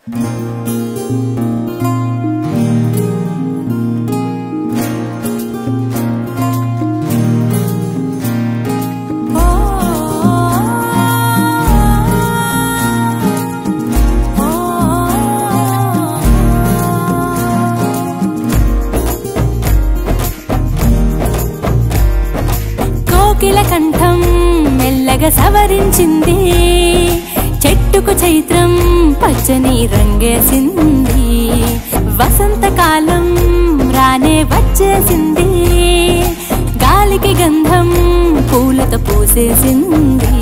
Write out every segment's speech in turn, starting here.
కోకిల కంఠం మెల్లగా సవరించింది, చెట్టుకు చైత్రం పచ్చని రంగేసింది. వసంతకాలం రానే వచ్చేసింది, గాలికి గంధం పూలతో పూసేసింది.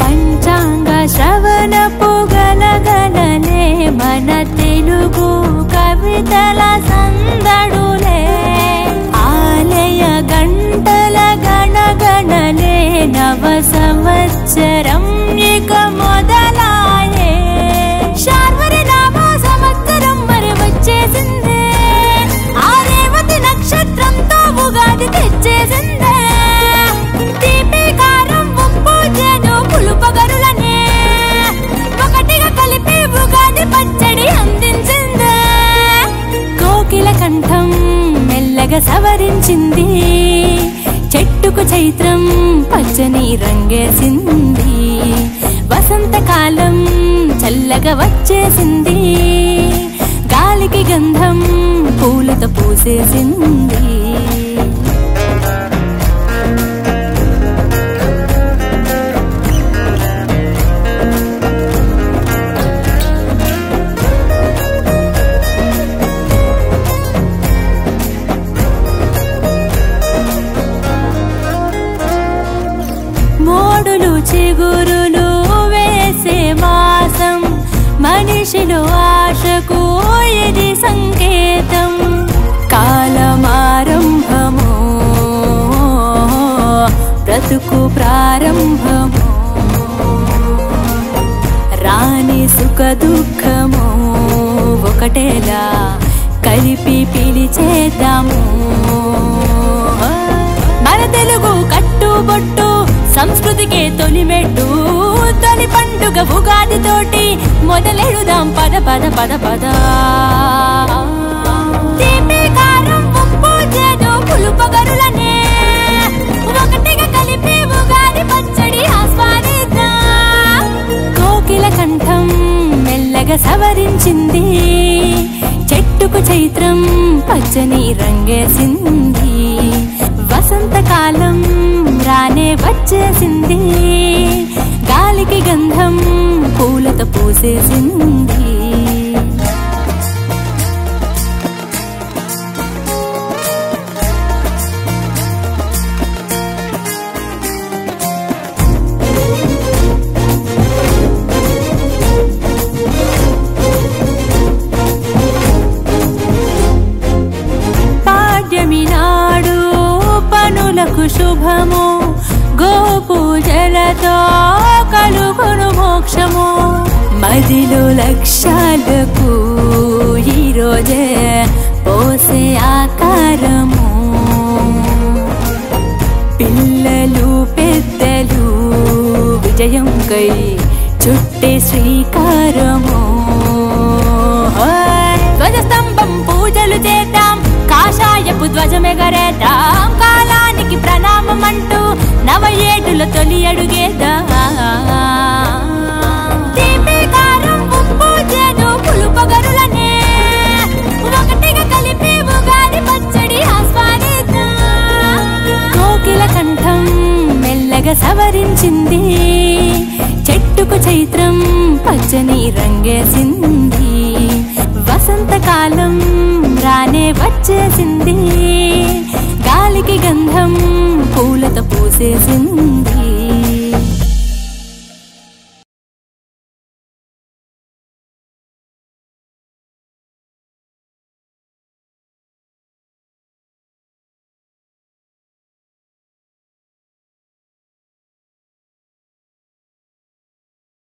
పంచాంగ శ్రవణ పొగల గణనే మన తెలుగు కవితల సందడులే. ఆలయ గంటల గణగణనే నవ సంవత్సరం ఇక మొదలాయే. శార్వరి నామ సంవత్సరం మరి వచ్చేసిందే, ఆ రేవతి నక్షత్రంతో ఉగాది తెచ్చేసిందే. దీపికారం ఉప్పు చేదు పులుపగరులనే ఒకటిగా కలిపి ఉగాది పచ్చడి అందించిందే. కోకిల కంఠం మెల్లగా సవరించింది, చెట్టుకు చైత్రం పచ్చని రంగేసింది. వసంతకాలం చల్లగా వచ్చేసింది, గాలికి గంధం పూలతో పూసేసింది. చిగురులు వేసే మాసం, మనిషిలో ఆశకు ఇది సంకేతం. కాలమారంభము బ్రతుకు ప్రారంభము, రాణి సుఖ దుఃఖము ఒకటేలా కలిపి పిలిచేద్దాము. మన తెలుగు కట్టుబొట్టు సంస్కృతికే తొలిమెట్టు, తొలి పండుగ ఉగాది తోటి మొదలెడుదాం పద పద పద పద. దీపికారం ఉప్పు చేదు పులుపగరులనే ఒకటిగా కలిపి ఉగాది పచ్చడి ఆస్వాదిద్దాం. కోకిల కంఠం మెల్లగా సవరించింది, చెట్టుకు చైత్రం పచ్చని రంగేసింది. వసంతకాలం రానే వచ్చేసింది, గాలికి గంధం పూలతో పూసేసింది. శుభము గోపూజలతో కలుగును మోక్షము. మదిలు లక్ష్యాలకు ఈరోజే పోసే ఆకారము. పిల్లలు పెద్దలు విజయం కై చుట్టే శ్రీకారము. ధ్వజస్తంభం పూజలు చేద్దాం, కాషాయపు ధ్వజమెగరేద్దాం. కాలానికి ప్రణామమంటూ నవ ఏడుల తొలి అడుగేద్దాం. దీపికారం ఉప్పు చేదు పులుపగరులనే ఒకటిగా కలిపి ఉగాది పచ్చడి ఆస్వాదిద్దాం. కోకిల కంఠం మెల్లగా సవరించింది, చెట్టుకు చైత్రం పచ్చని రంగేసింది. వసంతకాలం రానే వచ్చేసింది, గాలికి గంధం పూలతో పూసేసింది.